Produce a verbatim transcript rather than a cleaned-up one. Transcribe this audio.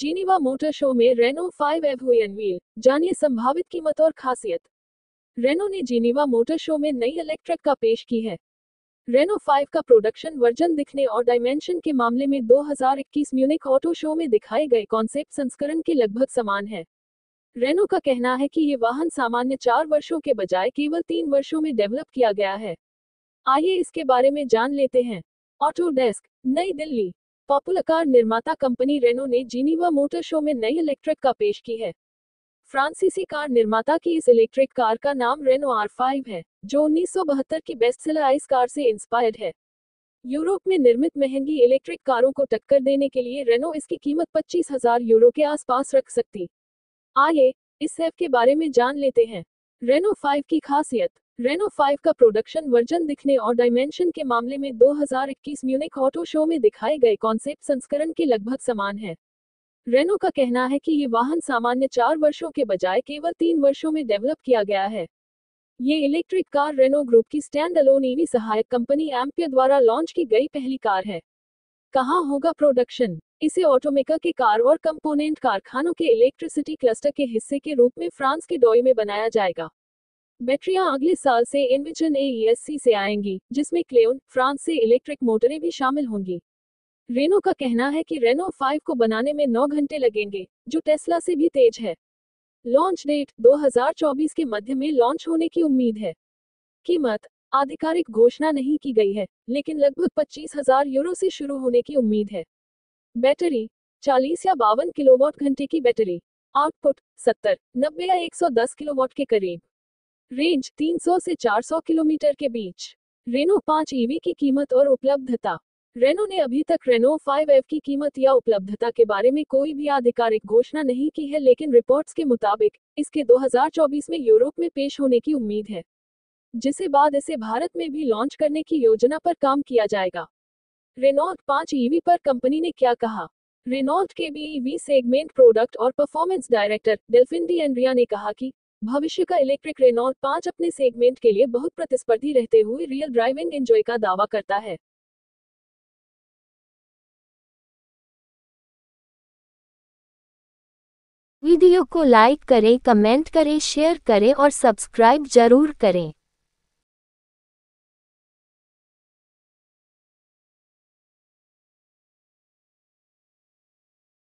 जीनीवा motor show में Renault five F हुई unveil, जानिए संभावित कीमत और खासियत। रेनो ने जीनीवा मोटर शो में नई इलेक्ट्रिक का पेश की है। रेनो फाइव का प्रोडक्शन वर्जन दिखने और डायमेंशन के मामले में दो हज़ार इक्कीस म्यूनिक ऑटो शो में दिखाए गए कॉन्सेप्ट संस्करण के लगभग समान है। रेनो का कहना है कि ये वाहन सामान्य चार वर्षों के बजाय केवल तीन वर्षों में डेवलप किया गया है। आइए इसके बारे में जान लेते हैं। Autodesk New Delhi. Popular car निर्माता कंपनी रेनो ने जीनीवा मोटर शो में नई इलेक्ट्रिक का पेश की है। फ्रांसीसी कार निर्माता की इस इलेक्ट्रिक कार का नाम रेनो आर फाइव है, जो उन्नीस सौ बहत्तर की बेस्टसेलर आइस कार से इंस्पायर्ड है। यूरोप में निर्मित महंगी इलेक्ट्रिक कारों को टक्कर देने के लिए रेनो इसकी कीमत पच्चीस हज़ार यूरो के आसपास रख सकती। आइए इस एफ के बारे में जान लेते हैं। रेनो फाइव की खासियत। रेनो फाइव का प्रोडक्शन वर्जन दिखने और डायमेंशन के मामले में दो हज़ार इक्कीस म्यूनिक ऑटो शो में दिखाए गए कॉन्सेप्ट संस्करण के लगभग समान है। रेनो का कहना है कि ये वाहन सामान्य चार वर्षों के बजाय केवल तीन वर्षों में डेवलप किया गया है। ये इलेक्ट्रिक कार रेनो ग्रुप की स्टैंड अलोन ईवी सहायक कंपनी एम्पियर द्वारा लॉन्च की गई पहली कार है। कहाँ होगा प्रोडक्शन? इसे ऑटोमेका के कार और कंपोनेंट कारखानों के इलेक्ट्रिसिटी क्लस्टर के हिस्से के रूप में फ्रांस के डोई में बनाया जाएगा। बैटरियां अगले साल से एनविजन एईएससी से आएंगी, जिसमें क्लेउन फ्रांस से इलेक्ट्रिक मोटरें भी शामिल होंगी। रेनो का कहना है कि रेनो फाइव को बनाने में नौ घंटे लगेंगे, जो टेस्ला से भी तेज है। लॉन्च डेट दो हज़ार चौबीस के मध्य में लॉन्च होने की उम्मीद है। कीमत आधिकारिक घोषणा नहीं की गई है, लेकिन लगभग पच्चीस हज़ार यूरो से शुरू होने की उम्मीद है। बैटरी चालीस या बावन किलोवाट घंटे की बैटरी। आउटपुट सत्तर नब्बे या एक सौ दस किलोवाट के करीब। रेंज तीन सौ से चार सौ किलोमीटर के बीच। रेनो पाँच ईवी की कीमत और उपलब्धता। रेनो ने अभी तक रेनो फाइव एफ की कीमत या उपलब्धता के बारे में कोई भी आधिकारिक घोषणा नहीं की है, लेकिन रिपोर्ट्स के मुताबिक इसके दो हज़ार चौबीस में यूरोप में पेश होने की उम्मीद है, जिसे बाद इसे भारत में भी लॉन्च करने की योजना पर काम किया जाएगा। रेनॉल्ट पाँच ईवी पर कंपनी ने क्या कहा? रेनॉल्ट के बी ईवी सेगमेंट प्रोडक्ट और परफॉर्मेंस डायरेक्टर डेल्फिन एंड्रिया ने कहा कि भविष्य का इलेक्ट्रिक रेनॉल्ट पाँच अपने सेगमेंट के लिए बहुत प्रतिस्पर्धी रहते हुए रियल ड्राइविंग एंजॉय का दावा करता है। वीडियो को लाइक करें, कमेंट करें, शेयर करें और सब्सक्राइब जरूर करें।